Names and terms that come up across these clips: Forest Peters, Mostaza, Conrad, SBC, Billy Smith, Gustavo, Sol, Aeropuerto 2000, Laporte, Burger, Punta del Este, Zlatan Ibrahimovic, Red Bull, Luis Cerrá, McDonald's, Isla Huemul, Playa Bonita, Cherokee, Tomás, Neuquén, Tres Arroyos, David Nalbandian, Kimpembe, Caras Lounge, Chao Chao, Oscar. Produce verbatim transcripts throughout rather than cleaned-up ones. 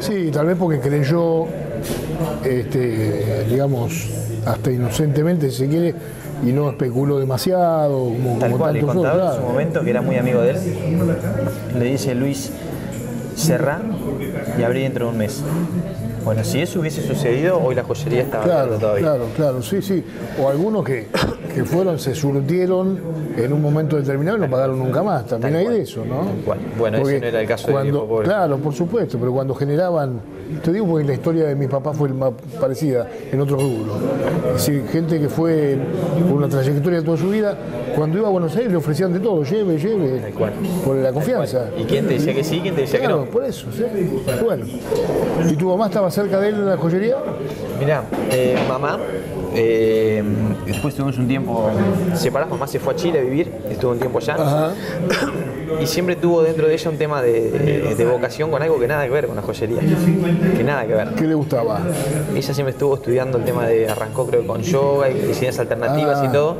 Sí, tal vez porque creyó, este, digamos, hasta inocentemente, si se quiere, y no especuló demasiado. Como, tal como cual, el contador otros, en su momento, que era muy amigo de él, le dice Luis Cerrá y abrí dentro de un mes. Bueno, si eso hubiese sucedido, hoy la joyería estaba claro, todavía. Claro, claro, sí, sí. O algunos que, que fueron, se surtieron en un momento determinado y no pagaron nunca más. También tal hay cual, de eso, ¿no? Bueno, porque ese no era el caso cuando, del pobre. Claro, por supuesto, pero cuando generaban... Te digo porque la historia de mis papás fue más parecida en otros rubros. Es decir, gente que fue por una trayectoria toda su vida, cuando iba a Buenos Aires le ofrecían de todo, lleve, lleve, tal cual, por la confianza. Tal cual. ¿Y quién te decía que sí, quién te decía claro, que no? Por eso, sí. Bueno, ¿y tu mamá estaba cerca de él en la joyería? Mirá, eh, mamá, eh, después tuvimos un tiempo separados, mamá se fue a Chile a vivir, estuvo un tiempo allá. Ajá. Y siempre tuvo dentro de ella un tema de, de, de vocación con algo que nada que ver con la joyería. Que nada que ver. ¿Qué le gustaba? Ella siempre estuvo estudiando el tema de, arrancó creo con yoga y medicinas alternativas ah. y todo,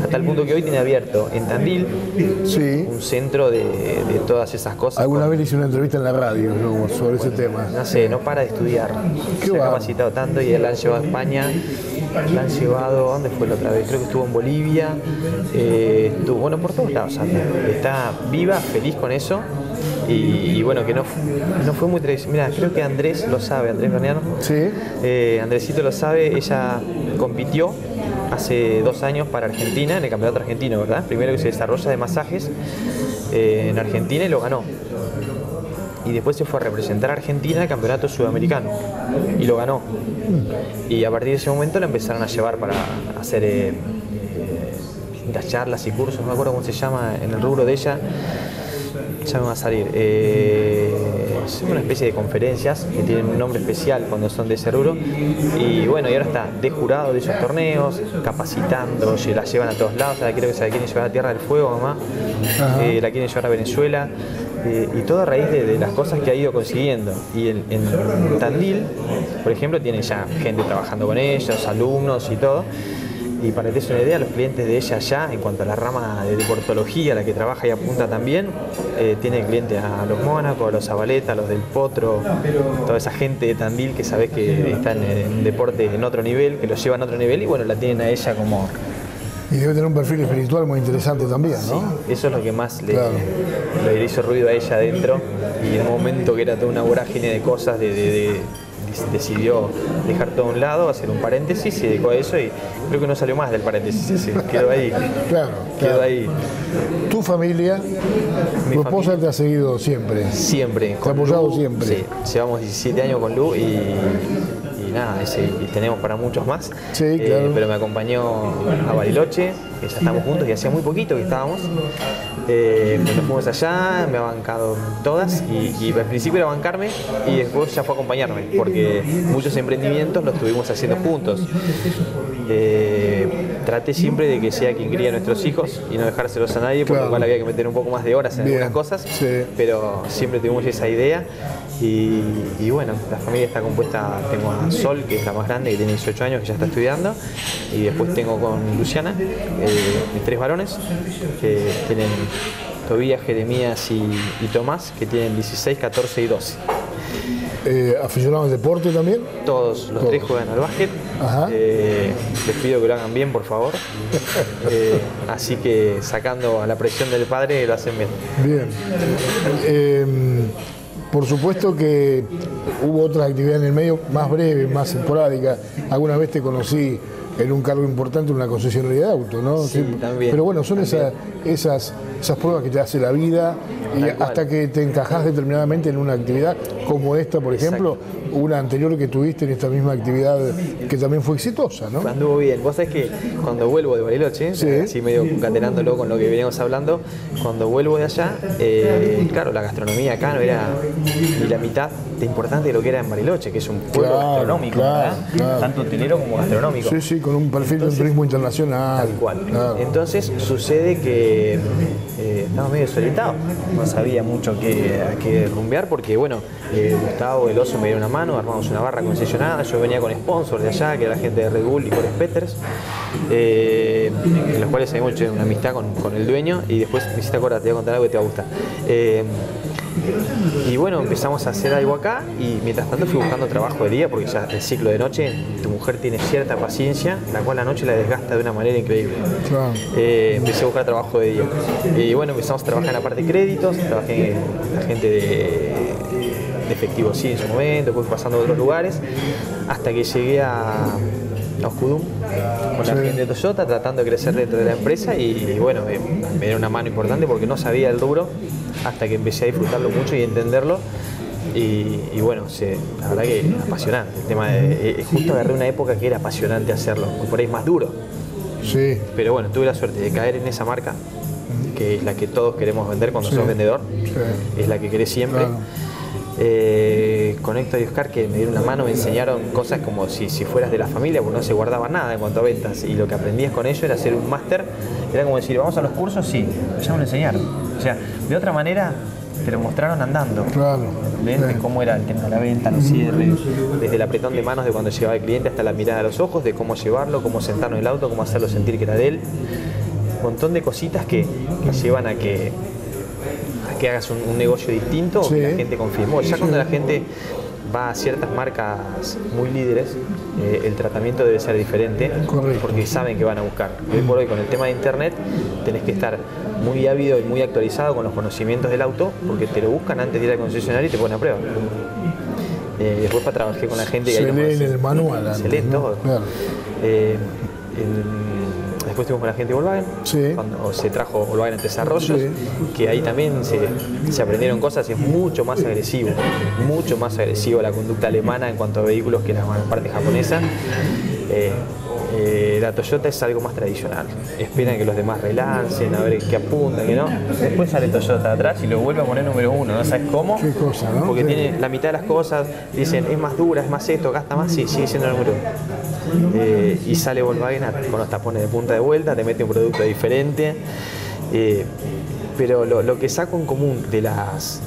hasta el punto que hoy tiene abierto en Tandil sí. un centro de, de todas esas cosas. Alguna con, vez hice una entrevista en la radio ¿no? sobre bueno, ese tema. No sé, no para de estudiar. Qué Se va. ha capacitado tanto y la han llevado a España, la han llevado, ¿dónde fue la otra vez? Creo que estuvo en Bolivia, eh, estuvo, bueno, por todos lados. Está viva, feliz con eso. Y, y bueno, que no, no fue muy tradicional. Mira, creo que Andrés lo sabe, Andrés Galeano. Sí. Eh, Andresito lo sabe, ella compitió hace dos años para Argentina en el campeonato argentino, ¿verdad? Primero que se desarrolla de masajes eh, en Argentina y lo ganó. Y después se fue a representar a Argentina al campeonato sudamericano y lo ganó. Y a partir de ese momento la empezaron a llevar para hacer eh, eh, las charlas y cursos, no me acuerdo cómo se llama en el rubro de ella. Ya me va a salir. Eh, es una especie de conferencias que tienen un nombre especial cuando son de ese rubro. Y bueno, y ahora está de jurado de esos torneos, capacitando, la llevan a todos lados. La quiero que se la quieren llevar a Tierra del Fuego, mamá. Eh, la quieren llevar a Venezuela. Eh, y todo a raíz de, de las cosas que ha ido consiguiendo. Y en, en Tandil, por ejemplo, tiene ya gente trabajando con ellos, alumnos y todo. Y para que te des una idea, los clientes de ella ya, en cuanto a la rama de deportología, la que trabaja y apunta también, eh, tiene clientes a los Mónacos, a los Zabaleta, a los del Potro, toda esa gente de Tandil que sabés que está en, en deporte en otro nivel, que los llevan a otro nivel y bueno, la tienen a ella como... Y debe tener un perfil espiritual muy interesante también, ¿no? Sí, eso es lo que más le, claro. le hizo ruido a ella adentro y en un momento que era toda una vorágine de cosas de... de, de decidió dejar todo a un lado, hacer un paréntesis, se dedicó a eso y creo que no salió más del paréntesis, sí, quedó ahí. Claro, quedó claro. ahí. ¿Tu familia, Mi tu esposa familia, te ha seguido siempre? Siempre. ¿Te ha apoyado Lu, siempre? Sí, llevamos diecisiete años con Lu y, y nada, ese, y tenemos para muchos más. Sí, eh, claro. Pero me acompañó a Bariloche, que ya estamos juntos y hacía muy poquito que estábamos. Eh, nos fuimos allá, me ha bancado todas y, y al principio era bancarme y después ya fue a acompañarme porque muchos emprendimientos los estuvimos haciendo juntos. Eh, traté siempre de que sea quien cría a nuestros hijos y no dejárselos a nadie, por claro. lo cual había que meter un poco más de horas en Bien, algunas cosas, sí. pero siempre tuvimos esa idea y, y bueno, la familia está compuesta, tengo a Sol, que es la más grande, que tiene dieciocho años, que ya está estudiando, y después tengo con Luciana, eh, mis tres varones, que tienen Tobías, Jeremías y, y Tomás, que tienen dieciséis, catorce y doce. Eh, ¿Aficionados al deporte también? Todos, los Todos. tres juegan al básquet. Ajá. Eh, les pido que lo hagan bien, por favor. eh, así que sacando a la presión del padre, lo hacen bien. Bien. Eh, por supuesto que hubo otras actividades en el medio, más breves, más esporádicas. Alguna vez te conocí en un cargo importante, en una concesionaria de auto, ¿no? Sí, sí. También. Pero bueno, son esas, esas, esas pruebas que te hace la vida y hasta que te encajás determinadamente en una actividad como esta, por ejemplo, Exacto. una anterior que tuviste en esta misma actividad que también fue exitosa, ¿no? Anduvo bien. Vos sabés que cuando vuelvo de Bariloche, sí. así medio concatenándolo con lo que veníamos hablando, cuando vuelvo de allá, eh, claro, la gastronomía acá no era ni la mitad de importante de lo que era en Bariloche, que es un pueblo claro, gastronómico, claro, ¿verdad? Claro. Tanto hotelero como gastronómico. Sí, sí, con un perfil de turismo internacional. Tal cual. Claro. Entonces sucede que eh, estaba medio solitado, no sabía mucho qué, a qué rumbear, porque bueno, eh, Gustavo, el oso, me dio una mano, armamos una barra concesionada, yo venía con sponsors de allá, que era la gente de Red Bull y Forest Peters, eh, en los cuales habíamos hecho una amistad con, con el dueño, y después me hiciste acordar, te voy a contar algo que te va a gustar. Eh, Y bueno, empezamos a hacer algo acá y mientras tanto fui buscando trabajo de día, porque ya el ciclo de noche, tu mujer tiene cierta paciencia, la cual la noche la desgasta de una manera increíble. Claro. Eh, empecé a buscar trabajo de día. Y bueno, empezamos a trabajar en la parte de créditos, trabajé en la gente de, de efectivo, sí, en su momento, después pasando a otros lugares, hasta que llegué a... a Oscudum, con la gente de Toyota, tratando de crecer dentro de la empresa y, y bueno, eh, me dio una mano importante porque no sabía el rubro hasta que empecé a disfrutarlo mucho y entenderlo y, y bueno, se, la verdad que apasionante el tema de, eh, justo agarré una época que era apasionante hacerlo, por ahí es más duro, sí, pero bueno, tuve la suerte de caer en esa marca que es la que todos queremos vender cuando sí. sos vendedor, sí. es la que querés siempre. Claro. Eh, con Héctor y Oscar, que me dieron una mano, me enseñaron cosas como si, si fueras de la familia, porque no se guardaba nada en cuanto a ventas. Y lo que aprendías con ellos era hacer un máster, era como decir, vamos a los cursos, sí, ya me lo enseñaron. O sea, de otra manera te lo mostraron andando. Claro. ¿Ves? De cómo era el tema de la venta, los cierres, desde el apretón de manos de cuando llegaba el cliente hasta la mirada a los ojos, de cómo llevarlo, cómo sentarnos en el auto, cómo hacerlo sentir que era de él. Un montón de cositas que, que llevan a que. que hagas un, un negocio distinto sí. o que la gente confíe. Bueno, ya cuando la gente va a ciertas marcas muy líderes, eh, el tratamiento debe ser diferente. Correcto. Porque saben que van a buscar. Hoy por hoy con el tema de internet tenés que estar muy ávido y muy actualizado con los conocimientos del auto porque te lo buscan antes de ir al concesionario y te ponen a prueba. Eh, después para trabajé con la gente que se lee en el manual. Se lee todo. Claro. Eh, el, Después estuvimos con la gente de Volkswagen, sí. cuando se trajo Volkswagen en desarrollos, sí. que ahí también se, se aprendieron cosas y es mucho más agresivo, mucho más agresivo la conducta alemana en cuanto a vehículos que la parte japonesa. Eh, eh, la Toyota es algo más tradicional, esperan que los demás relancen, a ver qué apuntan, que no. Después sale Toyota atrás y lo vuelve a poner número uno, no sabes cómo, qué cosa, ¿no? Porque sí. tiene la mitad de las cosas, dicen es más dura, es más esto, gasta más, sí, sigue siendo el número uno. Eh, y sale Volkswagen con los tapones de punta de vuelta, te mete un producto diferente. Eh, pero lo, lo que saco en común de las,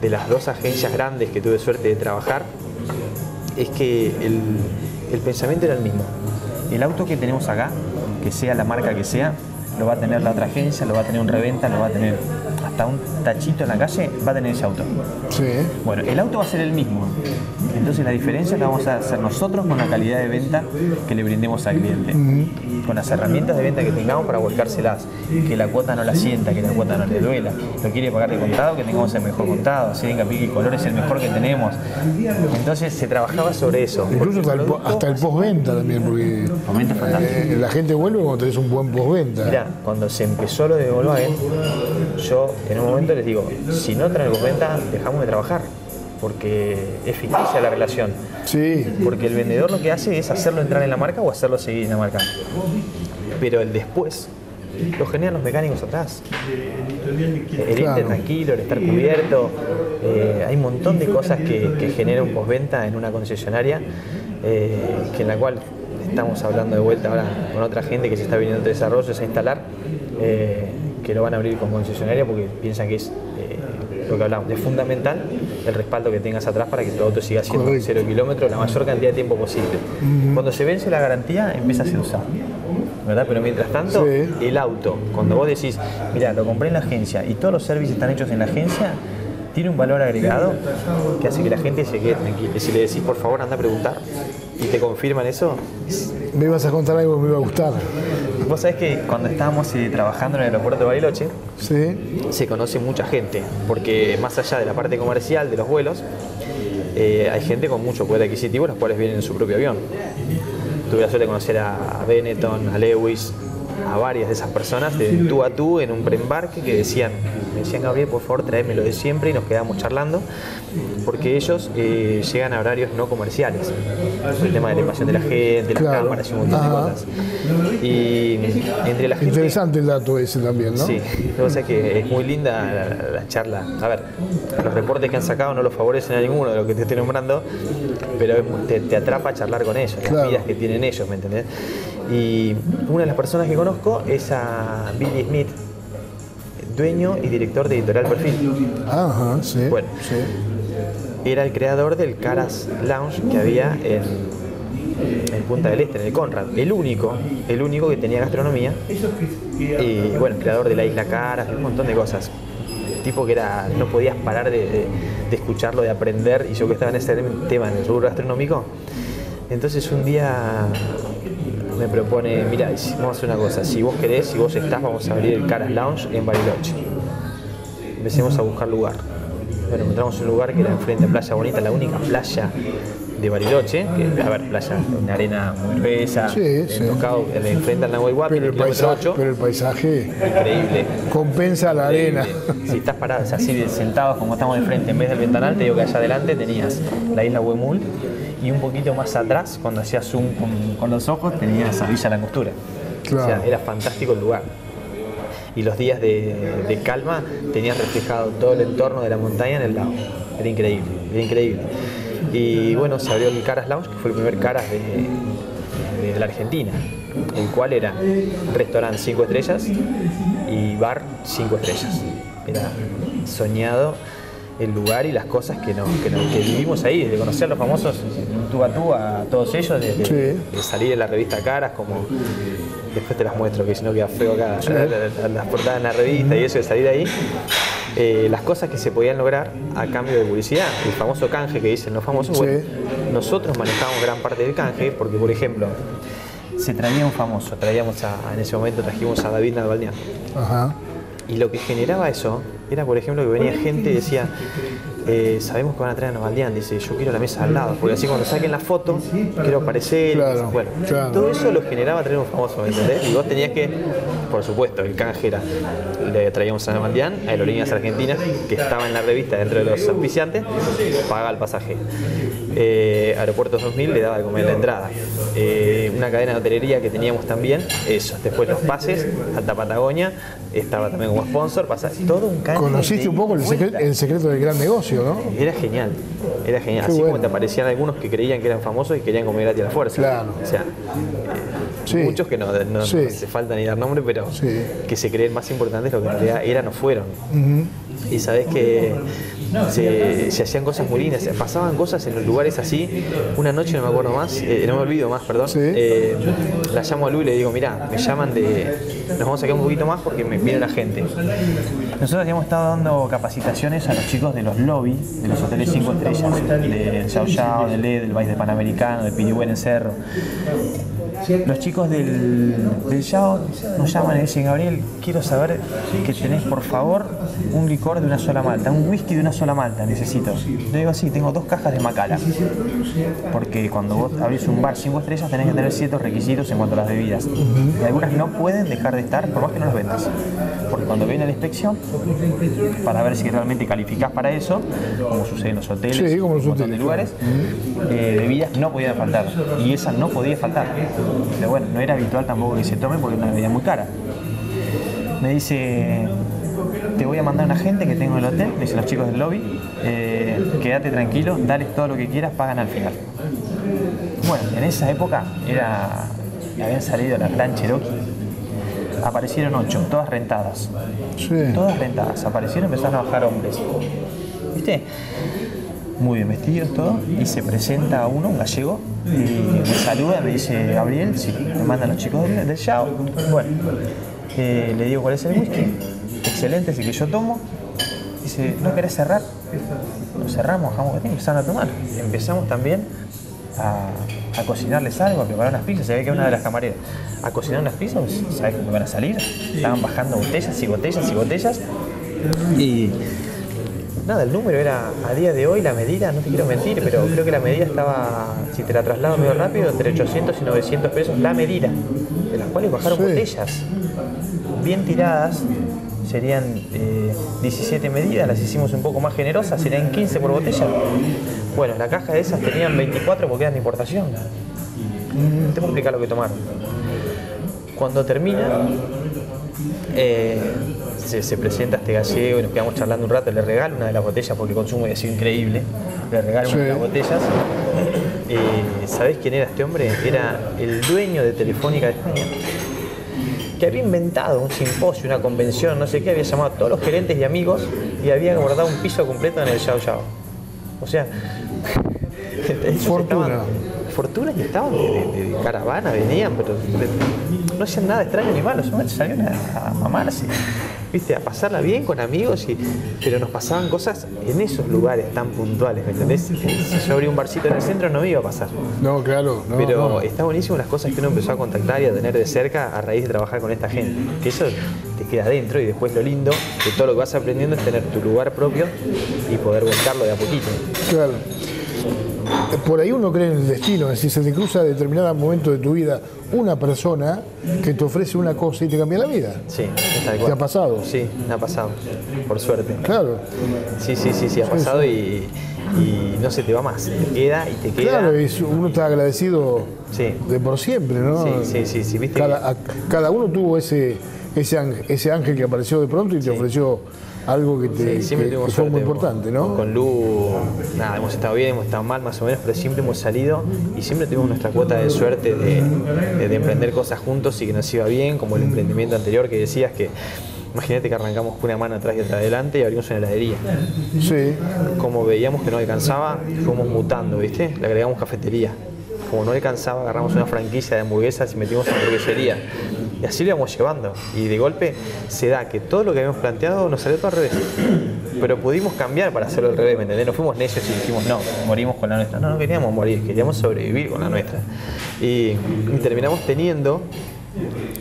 de las dos agencias grandes que tuve suerte de trabajar es que el, el pensamiento era el mismo. El auto que tenemos acá, que sea la marca que sea, lo va a tener la otra agencia, lo va a tener un reventa, lo va a tener hasta un tachito en la calle, va a tener ese auto. Sí. Bueno, el auto va a ser el mismo. Entonces la diferencia la vamos a hacer nosotros con la calidad de venta que le brindemos al cliente. Mm-hmm. Con las herramientas de venta que tengamos para volcárselas. Que la cuota no la sienta, que la cuota no le duela. Lo quiere pagar de contado, que tengamos el mejor contado. Si venga pique y color es el mejor que tenemos. Entonces se trabajaba sobre eso. Incluso hasta el, el, hasta el postventa también, porque eh, la gente vuelve cuando tenés un buen postventa. Mirá, cuando se empezó lo de Volkswagen, yo en un momento les digo, si no traen postventa, dejamos de trabajar. Porque es ficticia la relación. Sí. Porque el vendedor lo que hace es hacerlo entrar en la marca o hacerlo seguir en la marca. Pero el después lo generan los mecánicos atrás. El claro. irte tranquilo, el estar cubierto. Eh, hay un montón de cosas que, que genera un postventa en una concesionaria, eh, que en la cual estamos hablando de vuelta ahora con otra gente que se está viniendo de desarrollos a instalar, eh, que lo van a abrir con concesionaria porque piensan que es... Eh, lo que hablamos, es fundamental el respaldo que tengas atrás para que tu auto siga siendo Correcto. cero kilómetros la mayor cantidad de tiempo posible. Mm-hmm. Cuando se vence la garantía empieza a ser usado, ¿verdad? Pero mientras tanto, sí. el auto, cuando vos decís, mirá, lo compré en la agencia y todos los servicios están hechos en la agencia, tiene un valor agregado que hace que la gente se quede tranquila. Si le decís, por favor, anda a preguntar y te confirman eso... Me ibas a contar algo que me iba a gustar. Vos sabés que cuando estábamos eh, trabajando en el aeropuerto de Bariloche, sí. se conoce mucha gente, porque más allá de la parte comercial, de los vuelos, eh, hay gente con mucho poder adquisitivo, los cuales vienen en su propio avión. Tuve la suerte de conocer a Benetton, a Lewis, a varias de esas personas, de tú a tú, en un preembarque, que decían, me decían, Gabriel, por favor, tráeme lo de siempre, y nos quedamos charlando, porque ellos eh, llegan a horarios no comerciales, el tema de la invasión de la gente, claro. las cámaras y un montón Ajá. de cosas. Y entre la gente... Interesante el dato ese también, ¿no? Sí, o sea que es muy linda la, la charla. A ver, los reportes que han sacado no los favorecen a ninguno de lo que te estoy nombrando, pero es, te, te atrapa a charlar con ellos, claro. las vidas que tienen ellos, ¿me entendés? Y una de las personas que conozco es a Billy Smith, dueño y director de Editorial Perfil. Ajá, sí. Bueno, sí. Era el creador del Caras Lounge que había en, en Punta del Este, en el Conrad. El único, el único que tenía gastronomía. Y bueno, el creador de la Isla Caras, un montón de cosas. Tipo que era, no podías parar de, de, de escucharlo, de aprender. Y yo que estaba en ese tema, en el rubro gastronómico. Entonces un día me propone, mira, vamos a hacer una cosa, si vos querés, si vos estás, vamos a abrir el Caras Lounge en Bariloche. Empecemos a buscar lugar. Bueno, encontramos un lugar que era enfrente a Playa Bonita, la única playa de Bariloche, que, a ver, playa, una arena muy bella, sí, en sí. Tocado, le enfrentan a Nahuel Huapi, pero, el paisaje, pero el paisaje increíble. Compensa la increíble. Arena. Si estás parado, o sea, así sentados como estamos de frente, en vez del ventanal, te digo que allá adelante tenías la Isla Huemul y un poquito más atrás, cuando hacías zoom con, con los ojos, tenías a Villa la Costura. Claro. O sea, era fantástico el lugar. Y los días de, de calma tenías reflejado todo el entorno de la montaña en el lago. Era increíble, era increíble. Y bueno, se abrió el Caras Lounge, que fue el primer Caras de, de la Argentina, el cual era restaurante cinco estrellas y bar cinco estrellas. Era soñado el lugar y las cosas que, nos, que, nos, que vivimos ahí, de conocer a los famosos tú a tú, a todos ellos, de, de, sí. de salir en la revista Caras, como después te las muestro, que si no queda feo acá, sí. la, la, las portadas en la revista y eso, de salir ahí. Eh, las cosas que se podían lograr a cambio de publicidad, el famoso canje que dicen los famosos, sí. bueno, nosotros manejábamos gran parte del canje, porque por ejemplo, se traía un famoso, traíamos a, en ese momento trajimos a David Nalbandian. Ajá. Y lo que generaba eso era, por ejemplo, que venía gente y decía, eh, sabemos que van a traer a Nalbandian, dice, yo quiero la mesa al lado, porque así cuando saquen la foto, quiero aparecer. Claro, bueno, claro. Todo eso lo generaba traer un famoso, ¿entendés? Y vos tenías que, por supuesto, el canje era, le traíamos a Nalbandian, a Aerolíneas Argentinas, que estaba en la revista dentro de los auspiciantes, paga el pasaje. Eh, Aeropuerto dos mil le daba de comer la entrada. Eh, una cadena de hotelería que teníamos también, eso. Después los pases, hasta Patagonia, estaba también como sponsor, pasa todo un canje. Conociste un poco el, secre el secreto del gran negocio, ¿no? Era genial, era genial. Qué Así bueno. Como te aparecían algunos que creían que eran famosos y querían comer gratis a la fuerza. Claro. O sea, eh, sí. muchos que no, no, sí. no hace falta ni dar nombre, pero sí. que se creen más importantes lo que en realidad eran o fueron. Uh-huh. Y sabés que se, se hacían cosas muy lindas, pasaban cosas en los lugares así. Una noche, no me acuerdo más, eh, no me olvido más, perdón, sí. eh, la llamo a Lu y le digo, mirá, me llaman de... Nos vamos a quedar un poquito más porque me viene la gente. Nosotros habíamos estado dando capacitaciones a los chicos de los lobbies, de los hoteles cinco estrellas, del Chao Chao, del E, del Vice de Panamericano, del Pirigüén en Cerro. Los chicos del, del Yao nos llaman y dicen, Gabriel, quiero saber que tenés por favor un licor de una sola malta, un whisky de una sola malta necesito. Le digo, sí, tengo dos cajas de Macala, porque cuando vos abrís un bar cinco estrellas tenés que tener ciertos requisitos en cuanto a las bebidas, y algunas no pueden dejar de estar por más que no las vendas, porque cuando viene la inspección para ver si realmente calificás para eso, como sucede en los hoteles, sí, como en los hoteles, lugares, eh, bebidas no podían faltar, y esa no podía faltar. Pero bueno, no era habitual tampoco que se tome porque una bebida muy cara. Me dice, te voy a mandar una gente que tengo en el hotel, me dicen los chicos del lobby, eh, quédate tranquilo, dales todo lo que quieras, pagan al final. Bueno, en esa época era, habían salido la Gran Cherokee. Aparecieron ocho, todas rentadas. Sí. Todas rentadas, aparecieron, empezaron a bajar hombres. ¿Viste? Muy bien vestidos, todo. Y se presenta a uno, un gallego, y me saluda, me dice, Gabriel, sí, me mandan los chicos del, del Yao. Bueno, eh, le digo, ¿cuál es el whisky? Excelente, es el que yo tomo. Dice, ¿no querés cerrar? Nos cerramos, bajamos botín, empezaron a tomar. Empezamos también a, a cocinarles algo, a preparar unas pizzas. Se ve que una de las camareras a cocinar unas pizzas, ¿sabes cómo van a salir? Estaban bajando botellas y botellas y botellas. Y nada, el número era, a día de hoy, la medida, no te quiero mentir, pero creo que la medida estaba, si te la traslado medio rápido, entre ochocientos y novecientos pesos la medida, de las cuales bajaron sí. botellas bien tiradas, serían eh, diecisiete medidas, las hicimos un poco más generosas, serían quince por botella. Bueno, la caja de esas tenían veinticuatro porque eran de importación. No te puedo explicar lo que tomaron. Cuando termina, eh, Se, se presenta este gallego y nos quedamos charlando un rato, le regalo una de las botellas porque el consumo había sido increíble, le regalo sí. una de las botellas. Eh, ¿Sabés quién era este hombre? Era el dueño de Telefónica de España, que había inventado un simposio, una convención, no sé qué, había llamado a todos los gerentes y amigos y había guardado un piso completo en el Chao Chao. O sea, fortuna. Estaban, fortunas y estaban de, de, de caravana, venían, pero de, no hacían nada extraño ni malo, solamente salían a, a mamarse, viste, a pasarla bien con amigos, y, pero nos pasaban cosas en esos lugares tan puntuales, ¿me entendés? Si yo abrí un barcito en el centro no me iba a pasar. No, claro. No, pero no. Está buenísimo las cosas que uno empezó a contactar y a tener de cerca a raíz de trabajar con esta gente. Que eso te queda adentro, y después lo lindo de todo lo que vas aprendiendo es tener tu lugar propio y poder buscarlo de a poquito. Claro. Por ahí uno cree en el destino, es decir, se te cruza a determinado momento de tu vida una persona que te ofrece una cosa y te cambia la vida. Sí, está igual. ¿Te ha pasado? Sí, me ha pasado, por suerte. Claro. Sí, sí, sí, sí, ha pasado y, y no se te va más, te queda y te queda. Claro, y uno está agradecido sí. de por siempre, ¿no? Sí, sí, sí, sí. ¿Viste? Cada, a, cada uno tuvo ese, ese, ángel, ese ángel que apareció de pronto y te sí. ofreció algo que te sí, que, que fue muy importante, ¿no? Con Lu, nada, hemos estado bien, hemos estado mal, más o menos, pero siempre hemos salido y siempre tuvimos nuestra cuota de suerte de, de, de emprender cosas juntos y que nos iba bien, como el emprendimiento anterior que decías que, imagínate que arrancamos con una mano atrás y otra adelante y abrimos una heladería. Sí. Como veíamos que no alcanzaba, fuimos mutando, ¿viste? Le agregamos cafetería. Como no alcanzaba, agarramos una franquicia de hamburguesas y metimos una hamburguesería. Y así lo íbamos llevando. Y de golpe se da que todo lo que habíamos planteado nos salió todo al revés. Pero pudimos cambiar para hacerlo al revés, ¿me entendés? No fuimos necios y dijimos, no, morimos con la nuestra. No, no queríamos morir, queríamos sobrevivir con la nuestra. Y, y terminamos teniendo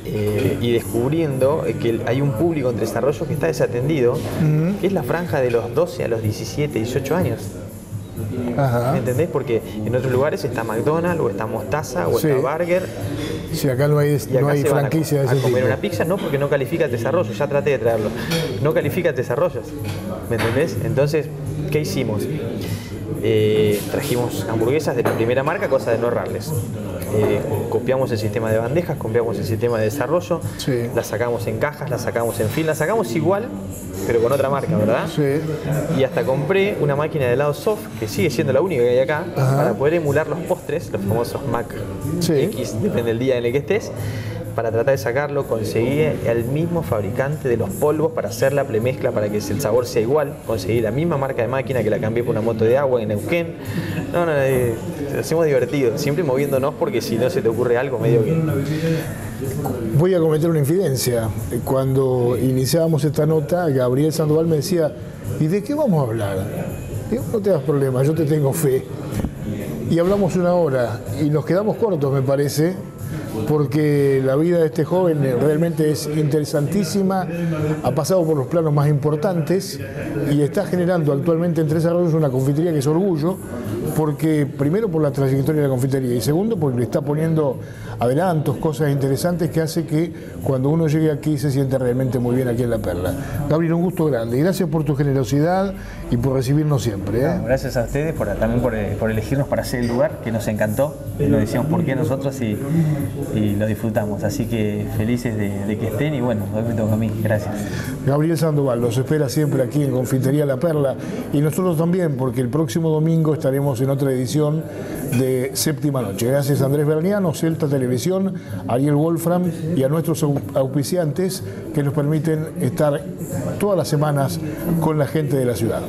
eh, y descubriendo que hay un público en desarrollo que está desatendido, uh-huh. que es la franja de los doce a los diecisiete, dieciocho años. Ajá. ¿Entendés? Porque en otros lugares está McDonald's, o está Mostaza, o sí. está Burger. Si acá no hay, no hay franquicia de ese tipo. A comer una pizza, no, porque no califica el desarrollo, ya traté de traerlo. No califica el desarrollo, ¿me entendés? Entonces, ¿qué hicimos? Eh, trajimos hamburguesas de la primera marca, cosa de no errarles. Eh, copiamos el sistema de bandejas, copiamos el sistema de desarrollo, sí. las sacamos en cajas, las sacamos en film, las sacamos igual, pero con otra marca, ¿verdad? Sí. Y hasta compré una máquina de helado soft, que sigue siendo la única que hay acá, ajá. para poder emular los postres, los famosos Mac sí. X, depende del día en el que estés, para tratar de sacarlo. Conseguí al mismo fabricante de los polvos para hacer la premezcla para que el sabor sea igual. Conseguí la misma marca de máquina que la cambié por una moto de agua en Neuquén. No, no, eh, hacemos divertido, siempre moviéndonos, porque si no se te ocurre algo medio que... Voy a cometer una infidencia. Cuando iniciábamos esta nota, Gabriel Sandoval me decía, ¿y de qué vamos a hablar? Digo, no te das problema, yo te tengo fe. Y hablamos una hora y nos quedamos cortos, me parece, porque la vida de este joven realmente es interesantísima, ha pasado por los planos más importantes y está generando actualmente en Tres Arroyos una confitería que es orgullo, porque primero por la trayectoria de la confitería y segundo porque le está poniendo adelantos, cosas interesantes que hace que cuando uno llegue aquí se siente realmente muy bien aquí en La Perla. Gabriel, un gusto grande y gracias por tu generosidad y por recibirnos siempre, ¿eh? No, gracias a ustedes por, también por, por elegirnos para hacer el lugar, que nos encantó, lo decíamos por qué nosotros y, y lo disfrutamos, así que felices de, de que estén y bueno, hoy me toca a mí, gracias. Gabriel Sandoval los espera siempre aquí en Confitería La Perla y nosotros también, porque el próximo domingo estaremos en otra edición de Séptima Noche. Gracias a Andrés Galeano, Celta Televisión, Ariel Wolfram y a nuestros auspiciantes que nos permiten estar todas las semanas con la gente de la ciudad.